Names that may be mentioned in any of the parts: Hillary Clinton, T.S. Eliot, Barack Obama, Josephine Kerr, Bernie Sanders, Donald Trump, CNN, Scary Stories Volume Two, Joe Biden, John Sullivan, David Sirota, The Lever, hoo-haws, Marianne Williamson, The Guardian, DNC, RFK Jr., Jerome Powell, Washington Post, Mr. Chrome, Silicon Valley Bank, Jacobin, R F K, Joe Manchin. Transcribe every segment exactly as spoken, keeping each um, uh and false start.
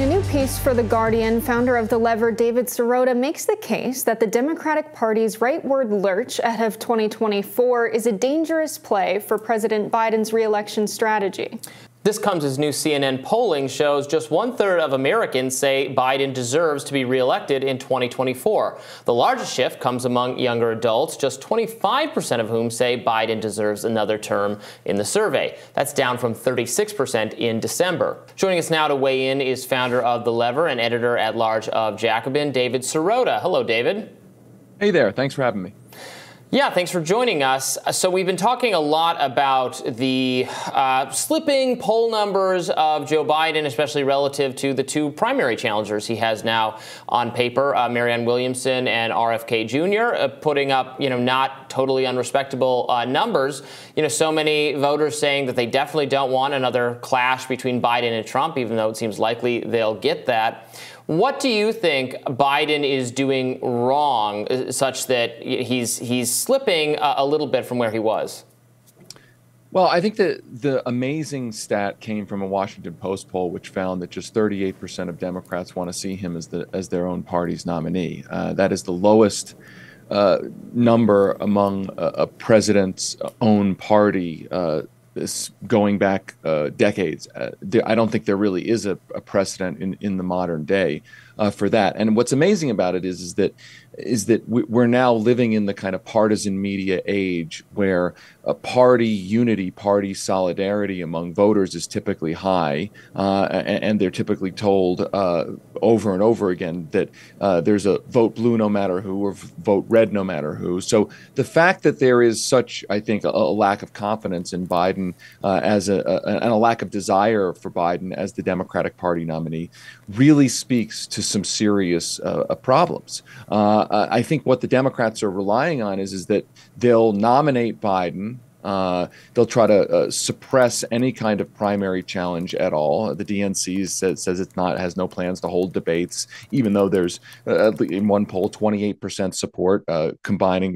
In a new piece for The Guardian, founder of The Lever, David Sirota, makes the case that the Democratic Party's rightward lurch ahead of twenty twenty-four is a dangerous play for President Biden's re-election strategy. This comes as new C N N polling shows just one-third of Americans say Biden deserves to be reelected in twenty twenty-four. The largest shift comes among younger adults, just twenty-five percent of whom say Biden deserves another term in the survey. That's down from thirty-six percent in December. Joining us now to weigh in is founder of The Lever and editor-at-large of Jacobin, David Sirota. Hello, David. Hey there. Thanks for having me. Yeah, thanks for joining us. So we've been talking a lot about the uh, slipping poll numbers of Joe Biden, especially relative to the two primary challengers he has now on paper, uh, Marianne Williamson and R F K Junior, uh, putting up, you know, not totally unrespectable uh, numbers. You know, so many voters saying that they definitely don't want another clash between Biden and Trump, even though it seems likely they'll get that. What do you think Biden is doing wrong, such that he's he's slipping a, a little bit from where he was? Well, I think that the amazing stat came from a Washington Post poll, which found that just thirty-eight percent of Democrats want to see him as the as their own party's nominee. Uh, that is the lowest uh, number among a, a president's own party. Uh, This going back uh, decades. Uh, I don't think there really is a, a precedent in, in the modern day uh, for that. And what's amazing about it is, is that is that we're now living in the kind of partisan media age where a party unity, party solidarity among voters is typically high, uh, and, and they're typically told uh, over and over again that uh, there's a vote blue no matter who or vote red no matter who. So the fact that there is such, I think, a, a lack of confidence in Biden Uh, as a, a, and a lack of desire for Biden as the Democratic Party nominee really speaks to some serious uh, uh, problems. Uh, I think what the Democrats are relying on is, is that they'll nominate Biden. Uh, they'll try to uh, suppress any kind of primary challenge at all. The D N C says, says it's not has no plans to hold debates, even though there's uh, in one poll twenty-eight percent support, uh, combining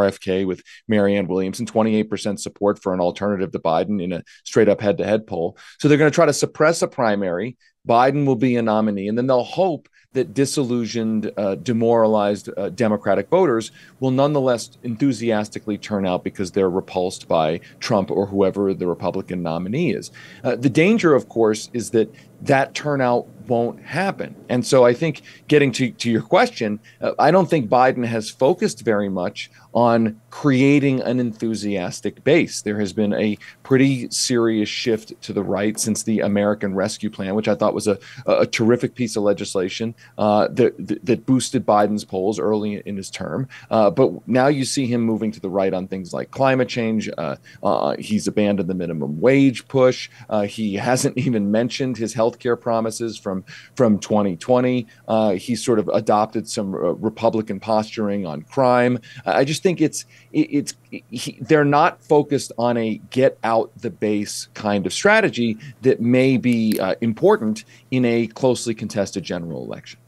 R F K with Marianne Williamson, twenty-eight percent support for an alternative to Biden in a straight up head to head poll. So they're going to try to suppress a primary. Biden will be a nominee, and then they'll hope that disillusioned, uh, demoralized uh, Democratic voters will nonetheless enthusiastically turn out because they're repulsed by Trump or whoever the Republican nominee is. Uh, the danger, of course, is that that turnout won't happen. And so I think, getting to, to your question, uh, I don't think Biden has focused very much on creating an enthusiastic base. There has been a pretty serious shift to the right since the American Rescue Plan, which I thought was a, a terrific piece of legislation uh, that, that boosted Biden's polls early in his term. Uh, but now you see him moving to the right on things like climate change. Uh, uh, he's abandoned the minimum wage push. Uh, he hasn't even mentioned his health care promises from From twenty twenty, uh, he sort of adopted some uh, Republican posturing on crime. I just think it's it, it's he, they're not focused on a get out the base kind of strategy that may be uh, important in a closely contested general election.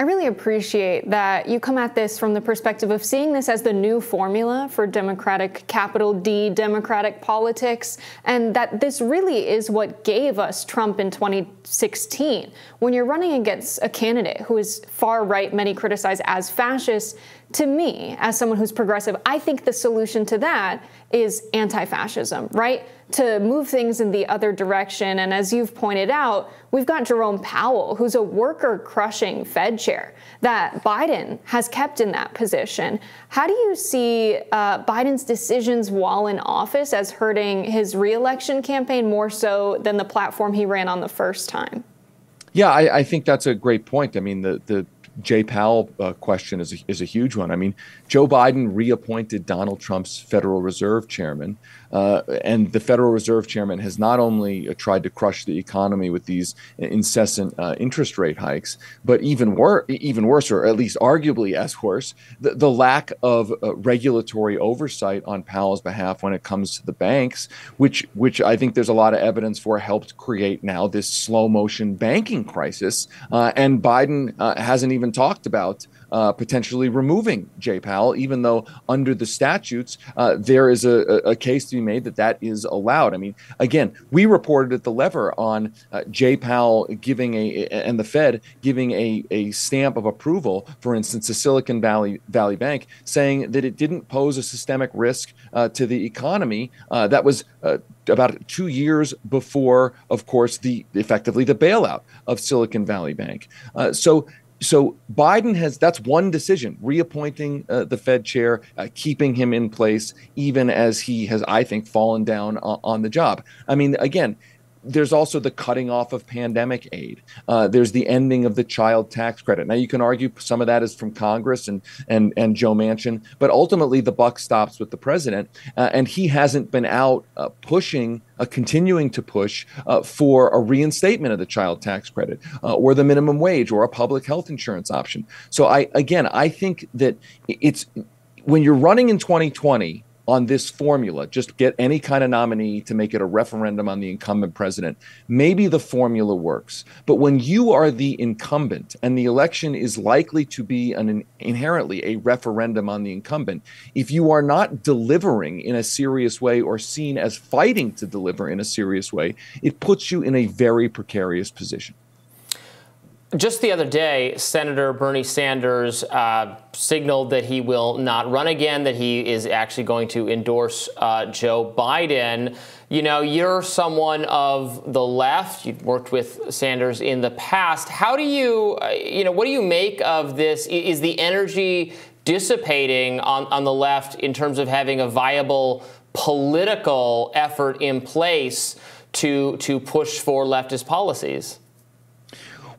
I really appreciate that you come at this from the perspective of seeing this as the new formula for Democratic, capital D, Democratic politics, and that this really is what gave us Trump in twenty sixteen. When you're running against a candidate who is far right, many criticize as fascist, to me, as someone who's progressive, I think the solution to that is anti-fascism, right? To move things in the other direction. And as you've pointed out, we've got Jerome Powell, who's a worker-crushing Fed chair that Biden has kept in that position. How do you see uh, Biden's decisions while in office as hurting his re-election campaign more so than the platform he ran on the first time? Yeah, I, I think that's a great point. I mean, the the Jay Powell uh, question is a, is a huge one. I mean, Joe Biden reappointed Donald Trump's Federal Reserve chairman, uh, and the Federal Reserve chairman has not only tried to crush the economy with these incessant uh, interest rate hikes, but even worse, even worse, or at least arguably as worse, the, the lack of uh, regulatory oversight on Powell's behalf when it comes to the banks, which which I think there's a lot of evidence for helped create now this slow motion banking crisis, uh, and Biden uh, hasn't even even talked about uh, potentially removing Jay Powell, even though under the statutes, uh, there is a, a case to be made that that is allowed. I mean, again, we reported at The Lever on uh, Jay Powell giving a and the Fed giving a, a stamp of approval, for instance, to Silicon Valley, Valley Bank, saying that it didn't pose a systemic risk uh, to the economy. Uh, that was uh, about two years before, of course, the effectively the bailout of Silicon Valley Bank. Uh, so so Biden has that's one decision, reappointing uh, the Fed chair, uh, keeping him in place, even as he has, I think, fallen down on, on the job. I mean, again, there's also the cutting off of pandemic aid. Uh, there's the ending of the child tax credit. Now, you can argue some of that is from Congress and and and Joe Manchin, but ultimately the buck stops with the president, uh, and he hasn't been out uh, pushing, uh, continuing to push uh, for a reinstatement of the child tax credit uh, or the minimum wage or a public health insurance option. So I again, I think that it's when you're running in twenty twenty on this formula, just get any kind of nominee to make it a referendum on the incumbent president, maybe the formula works. But when you are the incumbent and the election is likely to be an inherently a referendum on the incumbent, if you are not delivering in a serious way or seen as fighting to deliver in a serious way, it puts you in a very precarious position. Just the other day, Senator Bernie Sanders uh, signaled that he will not run again, that he is actually going to endorse uh, Joe Biden. You know, you're someone of the left. You've worked with Sanders in the past. How do you, uh, you know, what do you make of this? Is the energy dissipating on, on the left in terms of having a viable political effort in place to, to push for leftist policies?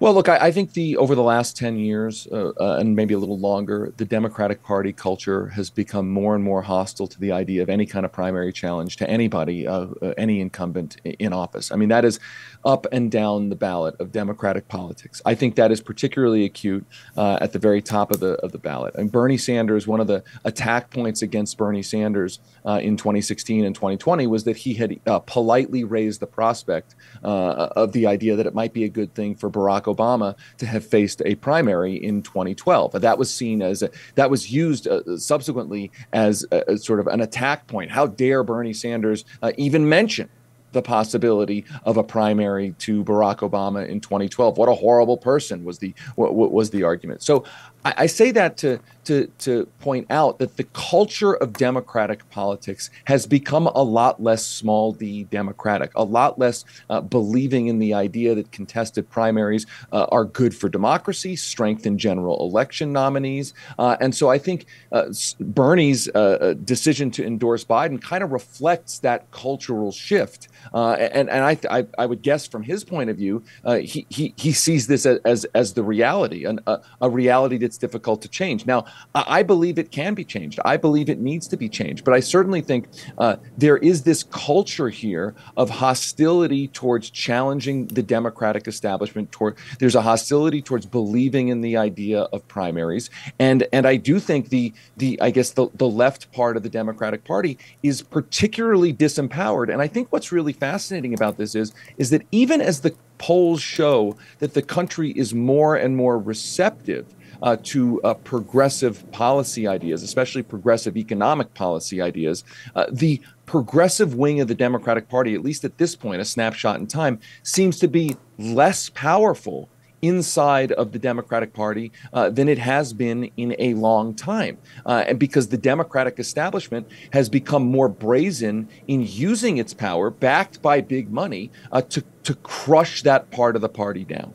Well, look, I, I think the over the last ten years uh, uh, and maybe a little longer, the Democratic Party culture has become more and more hostile to the idea of any kind of primary challenge to anybody, uh, uh, any incumbent in office. I mean, that is up and down the ballot of Democratic politics. I think that is particularly acute uh, at the very top of the of the ballot. And Bernie Sanders, one of the attack points against Bernie Sanders uh, in twenty sixteen and twenty twenty was that he had uh, politely raised the prospect uh, of the idea that it might be a good thing for Barack Obama Obama to have faced a primary in twenty twelve. That was seen as a, that was used uh, subsequently as a, a sort of an attack point. How dare Bernie Sanders uh, even mention the possibility of a primary to Barack Obama in twenty twelve? What a horrible person was the what, what was the argument. So I, I say that to to to point out that the culture of Democratic politics has become a lot less small D democratic, a lot less uh, believing in the idea that contested primaries uh, are good for democracy, strengthen general election nominees, uh, and so I think uh, Bernie's uh, decision to endorse Biden kind of reflects that cultural shift. Uh, and and I, I I would guess from his point of view, uh, he, he he sees this as as, as the reality, and a, a reality that's difficult to change. Now, I, I believe it can be changed. I believe it needs to be changed. But I certainly think uh, there is this culture here of hostility towards challenging the Democratic establishment. Toward there's a hostility towards believing in the idea of primaries. And and I do think the the I guess the the left part of the Democratic Party is particularly disempowered. And I think what's really fascinating about this is is that even as the polls show that the country is more and more receptive uh, to uh, progressive policy ideas, especially progressive economic policy ideas, uh, the progressive wing of the Democratic Party, at least at this point, a snapshot in time, seems to be less powerful inside of the Democratic Party uh, than it has been in a long time. Uh, and because the Democratic establishment has become more brazen in using its power, backed by big money, uh, to, to crush that part of the party down.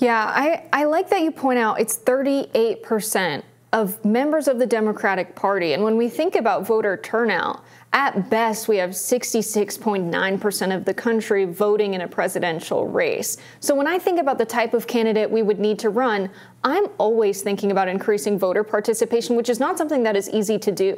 Yeah, I, I like that you point out it's thirty-eight percent of members of the Democratic Party. And when we think about voter turnout, at best, we have sixty-six point nine percent of the country voting in a presidential race. So when I think about the type of candidate we would need to run, I'm always thinking about increasing voter participation, which is not something that is easy to do.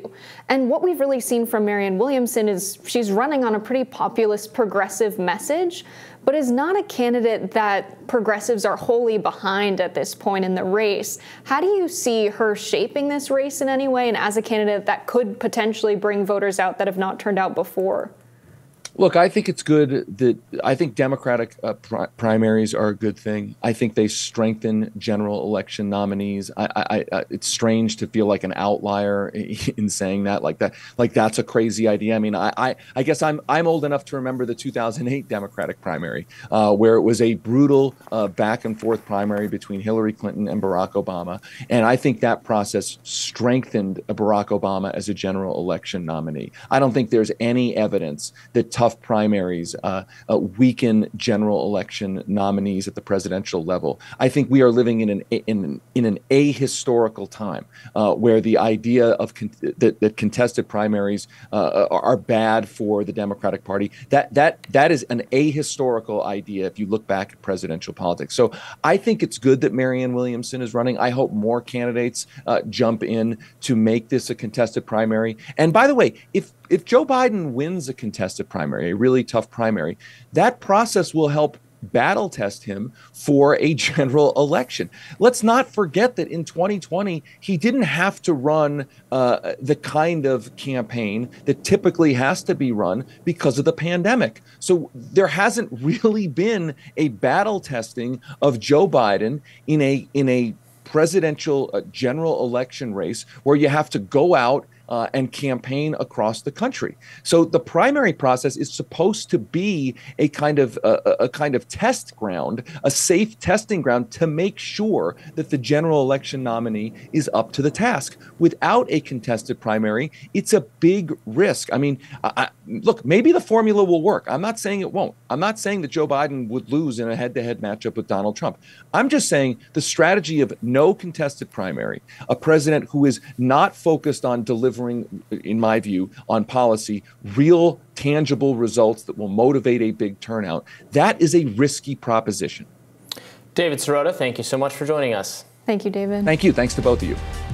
And what we've really seen from Marianne Williamson is she's running on a pretty populist, progressive message, but is not a candidate that progressives are wholly behind at this point in the race. How do you see her shaping this race in any way, and as a candidate that could potentially bring voters out that have not turned out before? Look, I think it's good that I think Democratic uh, pri primaries are a good thing. I think they strengthen general election nominees. I, I, I, it's strange to feel like an outlier in saying that, like that, like that's a crazy idea. I mean, I, I, I guess I'm I'm old enough to remember the two thousand eight Democratic primary, uh, where it was a brutal uh, back and forth primary between Hillary Clinton and Barack Obama, and I think that process strengthened Barack Obama as a general election nominee. I don't think there's any evidence that tough primaries uh, uh, weaken general election nominees at the presidential level. I think we are living in an in in an ahistorical time uh, where the idea of con that, that contested primaries uh, are bad for the Democratic Party, that that that is an ahistorical idea if you look back at presidential politics. So I think it's good that Marianne Williamson is running. I hope more candidates uh, jump in to make this a contested primary. And by the way, if if Joe Biden wins a contested primary, a really tough primary, that process will help battle test him for a general election. Let's not forget that in twenty twenty, he didn't have to run uh, the kind of campaign that typically has to be run because of the pandemic. So there hasn't really been a battle testing of Joe Biden in a in a presidential uh, general election race where you have to go out Uh, and campaign across the country. So the primary process is supposed to be a kind of uh, a kind of test ground, a safe testing ground to make sure that the general election nominee is up to the task. Without a contested primary, it's a big risk. I mean, I, I, look, maybe the formula will work. I'm not saying it won't. I'm not saying that Joe Biden would lose in a head-to-head matchup with Donald Trump. I'm just saying the strategy of no contested primary, a president who is not focused on delivering, in my view, on policy, real tangible results that will motivate a big turnout. That is a risky proposition. David Sirota, thank you so much for joining us. Thank you, David. Thank you. Thanks to both of you.